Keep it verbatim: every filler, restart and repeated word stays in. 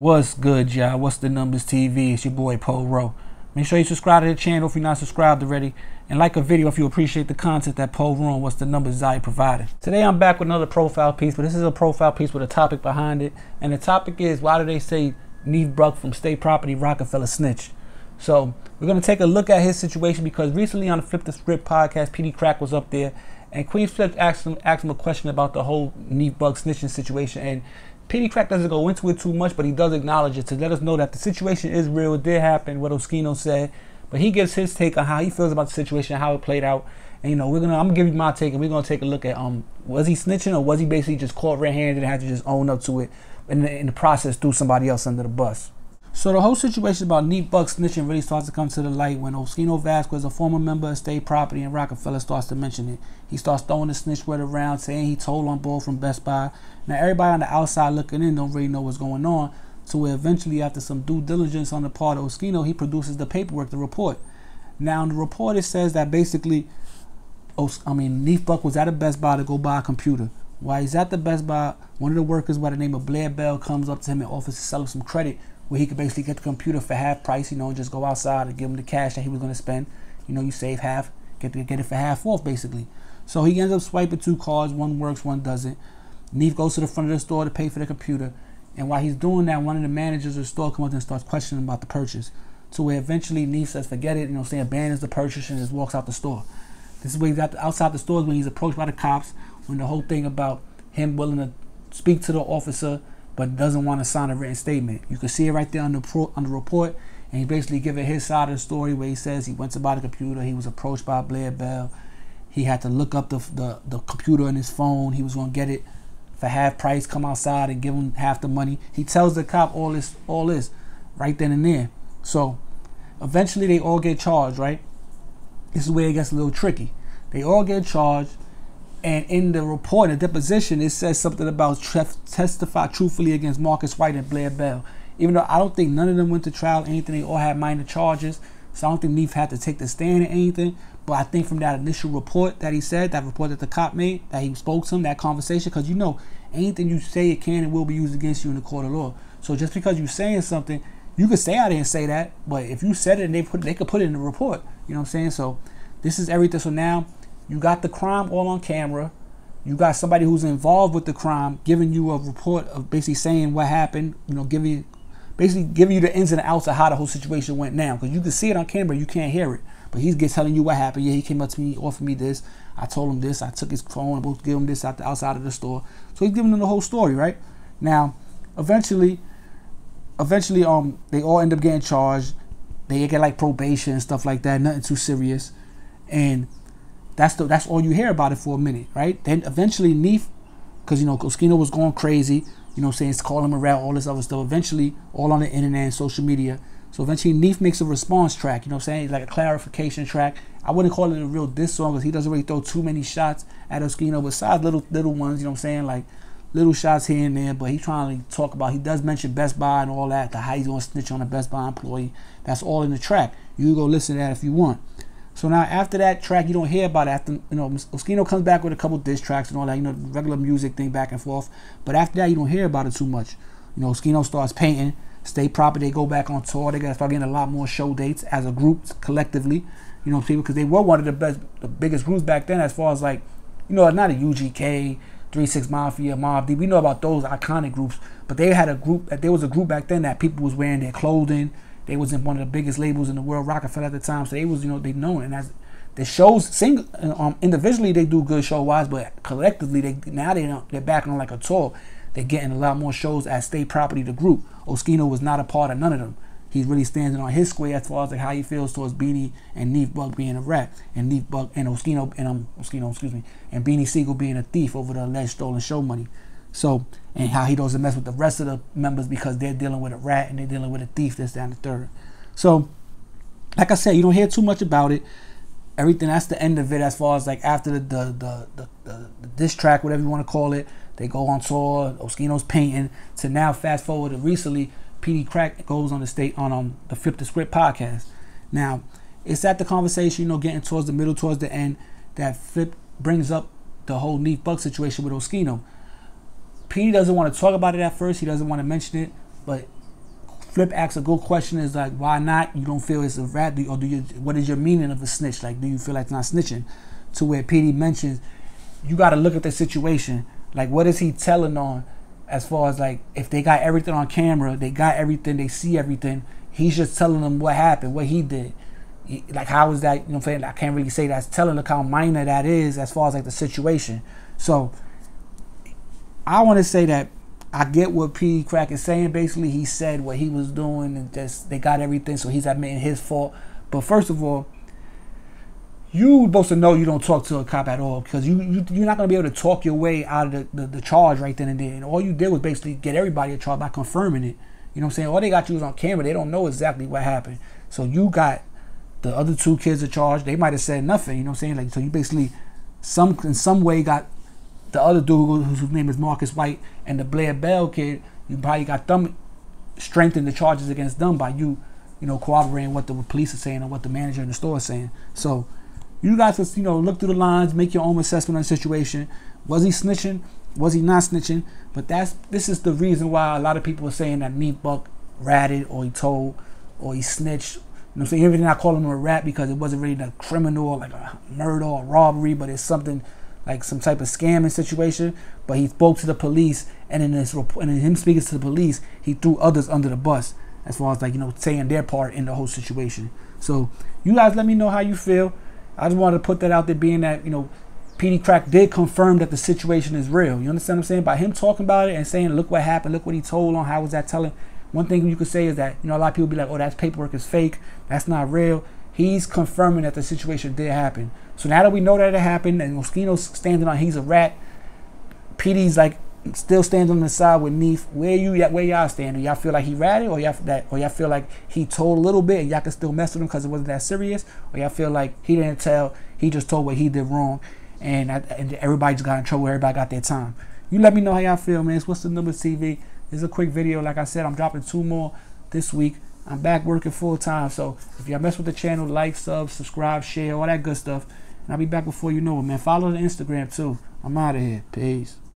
What's good, y'all? What's the Numbers T V? It's your boy Po Rowe. Make sure you subscribe to the channel if you're not subscribed already, and like a video if you appreciate the content that Po Rowe and What's the Numbers I provided. Today I'm back with another profile piece, but this is a profile piece with a topic behind it, and the topic is, why do they say Neef Buck from State Property, Rockefeller snitch? So we're gonna take a look at his situation, because recently on the Flip the Script podcast, Peedi Crakk was up there, and Queen Flip asked him, asked him a question about the whole Neef Buck snitching situation, and Peedi Crakk doesn't go into it too much, but he does acknowledge it to let us know that the situation is real. It did happen, what Oschino said, but he gives his take on how he feels about the situation, how it played out. And you know, we're gonna I'm gonna give you my take, and we're gonna take a look at um was he snitching, or was he basically just caught red-handed and had to just own up to it, and in the process threw somebody else under the bus. So the whole situation about Neef Buck snitching really starts to come to the light when Oschino Vasquez, a former member of State Property and Rockefeller, starts to mention it. He starts throwing the snitch word around, saying he told on Bull from Best Buy. Now everybody on the outside looking in don't really know what's going on, so eventually, after some due diligence on the part of Oschino, he produces the paperwork, the report. Now in the report it says that basically, Os I mean, Neef Buck was at a Best Buy to go buy a computer. While he's at the Best Buy, one of the workers by the name of Blair Bell comes up to him and offers to sell him some credit, where he could basically get the computer for half price, you know, and just go outside and give him the cash that he was going to spend. You know, you save half, get to get it for half off, basically. So he ends up swiping two cards, one works, one doesn't. Neef goes to the front of the store to pay for the computer, and while he's doing that, one of the managers of the store comes up and starts questioning about the purchase, to where eventually Neef says, forget it, you know, saying abandons the purchase and just walks out the store. This is where he's outside the store, when he's approached by the cops, when the whole thing about him willing to speak to the officer, but doesn't want to sign a written statement. You can see it right there on the, pro on the report, and he basically gives his side of the story, where he says he went to buy the computer, he was approached by Blair Bell, he had to look up the, the, the computer on his phone, he was going to get it for half price, come outside and give him half the money. He tells the cop all this, all this right then and there. So eventually they all get charged, right? This is where it gets a little tricky. They all get charged. And in the report, the deposition, it says something about testify truthfully against Marcus White and Blair Bell. Even though I don't think none of them went to trial or anything, they all had minor charges, so I don't think Neef had to take the stand or anything. But I think from that initial report that he said, that report that the cop made, that he spoke to him, that conversation, because you know, anything you say, it can and will be used against you in the court of law. So just because you're saying something, you could say I didn't say that, but if you said it, and they put, they could put it in the report. You know what I'm saying? So this is everything. So now, you got the crime all on camera. You got somebody who's involved with the crime giving you a report of basically saying what happened, you know, giving, basically giving you the ins and the outs of how the whole situation went down. Because you can see it on camera, you can't hear it. But he's telling you what happened. Yeah, he came up to me, offered me this. I told him this. I took his phone, about to give him this out the outside of the store. So he's giving them the whole story, right? Now, eventually, eventually, um, they all end up getting charged. They get like probation and stuff like that. Nothing too serious, and That's, the, that's all you hear about it for a minute, right? Then eventually Neef, because, you know, Oschino was going crazy, you know, saying, call him a rat, all this other stuff, eventually, all on the internet and social media. So eventually Neef makes a response track, you know what I'm saying, like a clarification track. I wouldn't call it a real diss song, because he doesn't really throw too many shots at Oschino, besides little little ones, you know what I'm saying, like little shots here and there, but he's trying to talk about, he does mention Best Buy and all that, the how he's going to snitch on a Best Buy employee. That's all in the track. You can go listen to that if you want. So now after that track, you don't hear about it. After, you know, Oschino comes back with a couple diss tracks and all that, you know, regular music thing back and forth. But after that, you don't hear about it too much. You know, Oschino starts painting. State Property, they go back on tour. They got to start getting a lot more show dates as a group collectively. You know, people, because they were one of the best, the biggest groups back then, as far as like, you know, not a U G K, thirty-six Mafia, Mobb Deep. We know about those iconic groups, but they had a group. There was a group back then that people was wearing their clothing. They was in one of the biggest labels in the world, Rockefeller at the time. So they was, you know, they known. And as the shows, single, um, individually they do good show wise, but collectively they now they they're back on like a tour. They're getting a lot more shows as State Property, the group. Oschino was not a part of none of them. He's really standing on his square as far as like how he feels towards Beanie and Neef Buck being a rat, and Neef Buck and Oschino and um Oschino, excuse me, and Beanie Siegel being a thief over the alleged stolen show money. So, and how he doesn't mess with the rest of the members because they're dealing with a rat and they're dealing with a thief, this, that, and the third. So, like I said, you don't hear too much about it. Everything, that's the end of it as far as like after the, the, the, the, the, the diss track, whatever you want to call it, they go on tour, Oschino's painting. So now, fast forward to recently, Peedi Crakk goes on the state on um, the Flip the Script podcast. Now, it's at the conversation, you know, getting towards the middle, towards the end, that Flip brings up the whole Neef Buck situation with Oschino. Peedi doesn't want to talk about it at first. He doesn't want to mention it, but Flip asks a good question, is like, why not? You don't feel it's a rat, or do you? What is your meaning of a snitch? Like, do you feel like it's not snitching? To where Peedi mentions, you got to look at the situation. Like, what is he telling on? As far as like, if they got everything on camera, they got everything, they see everything. He's just telling them what happened, what he did. He, like, how is that? You know what I'm saying? I can't really say that's telling. Look how minor that is as far as like the situation. So I want to say that I get what Peedi Crakk is saying. Basically, he said what he was doing and just they got everything, so he's admitting his fault. But first of all, you're supposed to know you don't talk to a cop at all, because you, you, you're not going to be able to talk your way out of the, the, the charge right then and there. And all you did was basically get everybody a charge by confirming it. You know what I'm saying? All they got you is on camera. They don't know exactly what happened. So you got the other two kids a charge. They might have said nothing. You know what I'm saying? Like, so you basically some in some way got the other dude whose name is Marcus White and the Blair Bell kid, you probably got them strengthened the charges against them by you, you know, corroborating what the police are saying or what the manager in the store is saying. So you guys just, you know, look through the lines, make your own assessment on the situation. Was he snitching? Was he not snitching? But that's this is the reason why a lot of people are saying that Neef Buck ratted, or he told, or he snitched. You know what I'm saying? Everything I call him a rat because it wasn't really a criminal, like a murder or robbery, but it's something like some type of scamming situation. But he spoke to the police, and in his and in him speaking to the police, he threw others under the bus as far as like, you know, saying their part in the whole situation. So you guys let me know how you feel. I just wanted to put that out there, being that, you know, Peedi Crakk did confirm that the situation is real. You understand what I'm saying? By him talking about it and saying, look what happened, look what he told on, how was that telling? One thing you could say is that, you know, a lot of people be like, oh, that paperwork is fake, that's not real. He's confirming that the situation did happen. So now that we know that it happened, and Oschino's standing on he's a rat, P D's like still standing on the side with Neef. Where you at? Where y'all standing? Y'all feel like he ratted, or y'all that, or y'all feel like he told a little bit and y'all can still mess with him because it wasn't that serious, or y'all feel like he didn't tell, he just told what he did wrong, and I, and everybody just got in trouble. Everybody got their time. You let me know how y'all feel, man. It's What's the Numbers T V. It's a quick video. Like I said, I'm dropping two more this week. I'm back working full time, so if y'all mess with the channel, like, sub, subscribe, share, all that good stuff. And I'll be back before you know it, man. Follow the Instagram, too. I'm out of here. Peace.